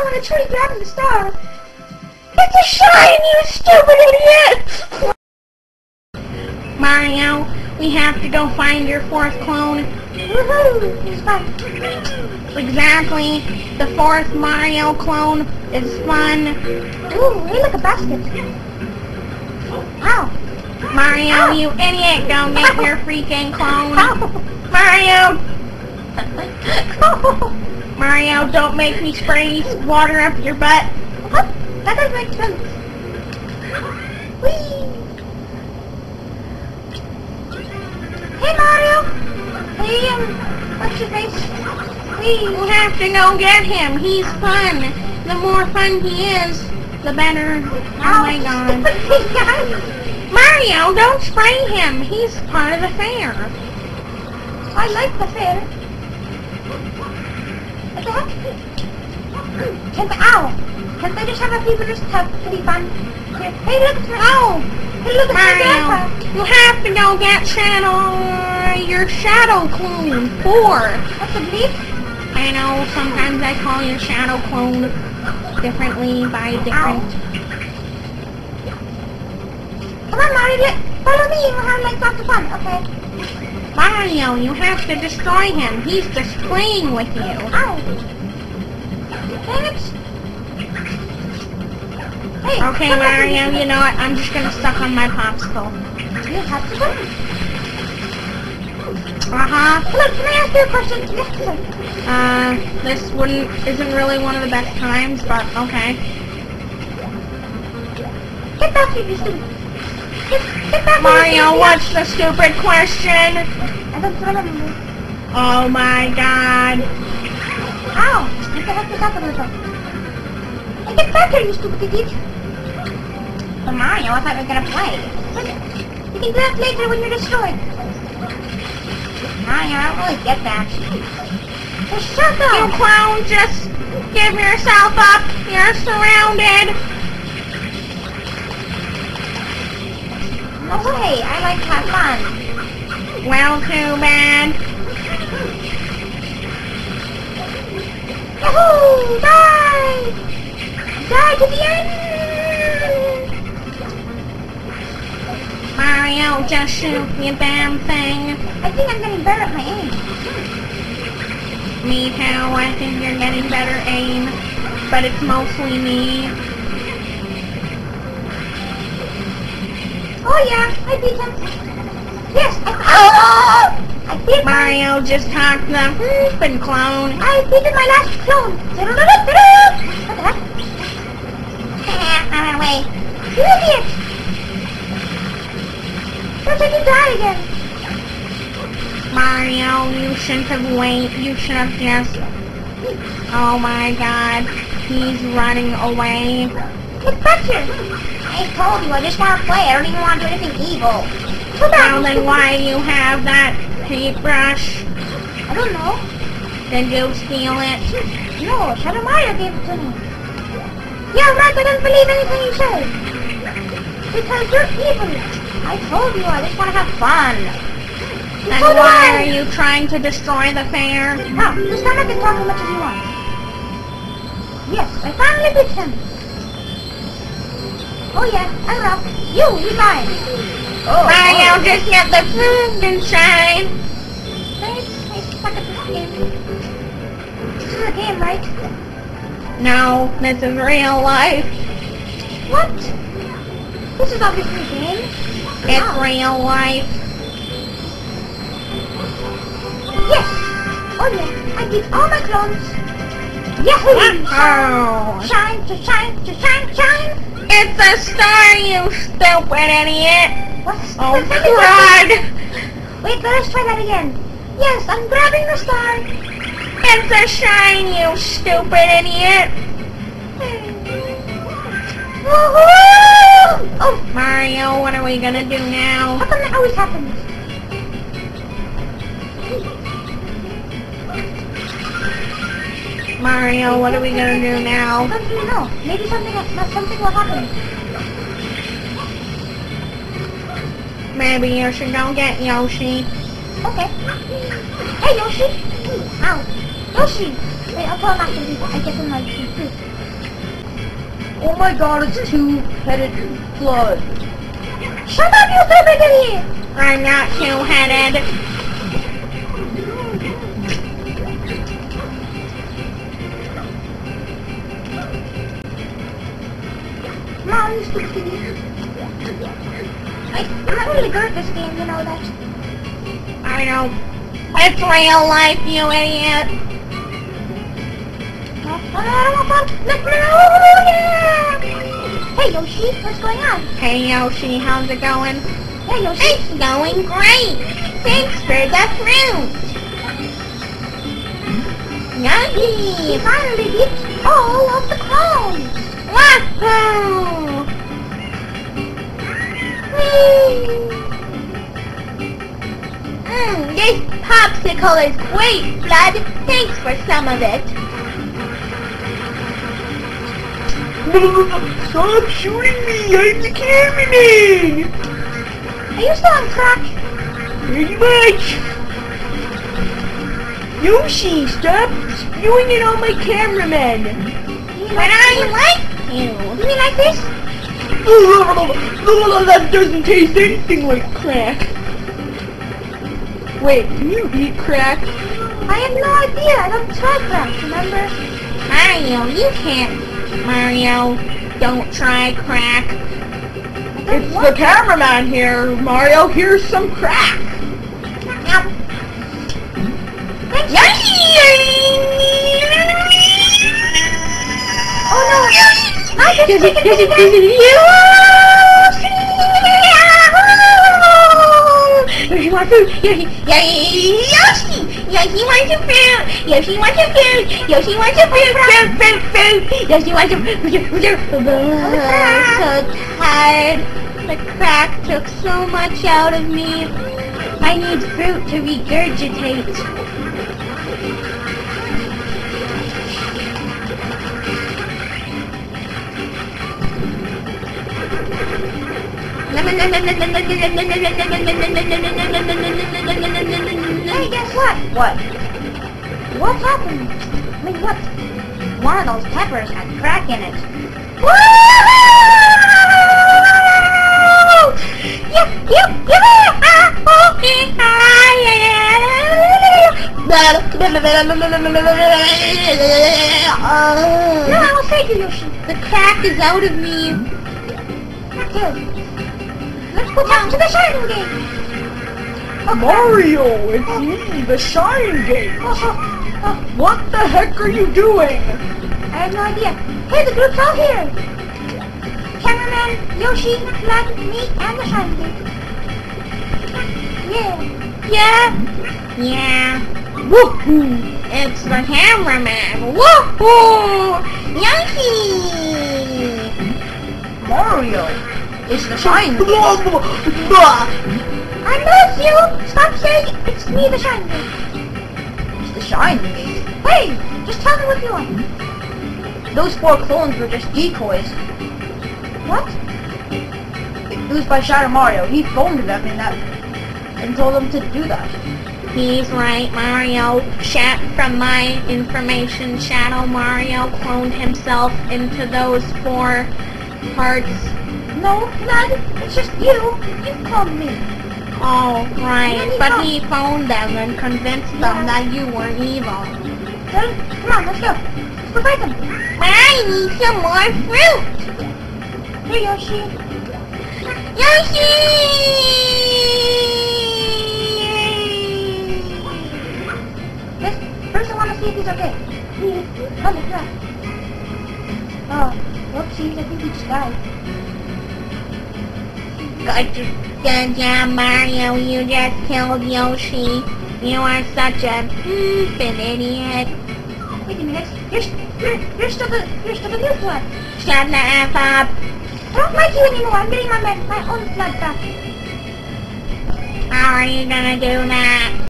fell on a tree grabbing the star. It's a shine, you stupid idiot! Mario, we have to go find your fourth clone. Woohoo! He's fun. Exactly. The fourth Mario clone is fun. Ooh, we look a basket. Ow. Mario, ow, you idiot! Go get your freaking clone. Mario! Mario, don't make me spray water up your butt. That doesn't make sense. Whee! Hey Mario! Hey, what's your face? We have to go get him. He's fun. The more fun he is, the better. Oh my god. Mario, don't spray him. He's part of the fair. I like the fair. What? Ow! Can they just have a few minutes to be fun? Hey, look, ow! Mario, you have to go get your Shadow Clone 4. That's a beep. I know, sometimes I call your Shadow Clone differently by different... Ow. Come on, Mario, follow me, we'll have like lots of fun, okay? Mario, you have to destroy him. He's just playing with you. Ow. Dang it. Hey, okay, Mario, you know what? I'm just gonna suck on my popsicle. You have to suck. Look, can I ask you a question? This isn't really one of the best times, but okay. Get back here, you stupid. Get back here, Mario, what's the stupid question? Oh my god. Ow! You have to suck on yourself. Get back here, you stupid idiot. But Mario, I thought we were gonna play. You can do that later when you're destroyed. Mario, I don't really get that. Just shut up! You clown, just give yourself up! You're surrounded! No way, I like to have fun. Well, too bad. Yahoo! Die! Die to the end! Mario, just shoot me a damn thing. I think I'm getting better at my aim. Me too, I think you're getting better aim. But it's mostly me. Oh yeah, I beat him. Yes, I beat him. Mario just hacked the freaking clone. I beat my last clone. What the heck? I ran away. You idiot! Don't you die again! Mario, you shouldn't have waited. You should have just... Oh my god. He's running away. Get back here! I told you, I just want to play. I don't even want to do anything evil. Come back! Well, then why do you have that paintbrush? I don't know. Then go steal it. No, Shadow Mario gave it to me. Yeah, right, I don't believe anything you said. Because you're evil. I told you, I just want to have fun. Then why are you trying to destroy the fair? No, just come back and talk as much as you want. Yes, I finally beat him. Oh yeah, I rock. You lied. Oh, Mario, oh, just get the food and shine. I suck at this game. This is a game, right? No, this is real life. What? This is obviously a game. It's real life. Yes! Oh yeah, I beat all my clones! Yahoo! Oh. Shine! It's a star, you stupid idiot! What? Oh god! Wait, let's try that again. Yes, I'm grabbing the star! It's a shine, you stupid idiot! Woohoo! Oh, Mario, what are we gonna do now? How come that always happens? Mario, what are we gonna do now? I don't know. Maybe something will happen. Maybe you should go get Yoshi. Okay. Hey, Yoshi! Ow. Yoshi! Wait, I'll call him after I get him my food. Oh my god, it's two-headed Fludd. Shut up, you stupid idiot! I'm not two-headed. Mom, you stupid idiot. I'm really good at this game, you know that. I know. It's real life, you idiot! Hey Yoshi, what's going on? Hey Yoshi, how's it going? Hey Yoshi, it's going great! Thanks for the fruit! Yummy! Finally it's all of the clones! Wow! This popsicle is great, Fludd! Thanks for some of it! Stop shooting me! I'm the cameraman! Are you still on track? Pretty much! Yoshi, stop spewing it on my cameraman! But I like you! You mean like this? That doesn't taste anything like crack! Wait, can you eat crack? I have no idea! I don't try crack, remember? Mario, you can't! Mario, don't try crack. It's the cameraman here, Mario. Here's some crack. Yep. Oh no! I just took it. Yoshi wants food. Yoshi. Yoshi wants some food! Yoshi wants some food! Yoshi wants some food! Food! Yoshi wants some food! I'm so tired. The crack took so much out of me. I need fruit to regurgitate. Hey, guess what? What? What's happened? I mean, what? One of those peppers had crack in it. Woo-hoo! No, I will save you, Yoshi. The crack is out of me. Let's go down to the Shine Gate. Mario, it's me, the Shine Gate! What the heck are you doing? I have no idea. Hey, the group's all here! Cameraman, Yoshi, Fludd, me, and the Shine Gate. Yeah. Yeah? Yeah. Woohoo! It's the cameraman! Woohoo! Yoshi! Mario, it's the Shine Gate! I love you! Stop saying it's me, the Shine Gate. It's the Shine Gate? Hey! Just tell me what you want. Those four clones were just decoys. What? It was by Shadow Mario. He phoned them in that and told them to do that. He's right, Mario. From my information, Shadow Mario cloned himself into those four parts. No, Fludd. It's just you. You cloned me. Oh, right, but he phoned them and convinced them that you were evil. Hey, come on, let's go. Let's go fight them. But I need some more fruit. Here, Yoshi. Yoshi! First I want to see if he's okay. Oh, look at that. Oh, whoopsies, I think he just died. Good job, Mario, you just killed Yoshi. You are such a stupid idiot. Wait a minute, you're still the new Fludd. Shut the F up. I don't like you anymore, I'm getting my own Fludd back. How are you gonna do that?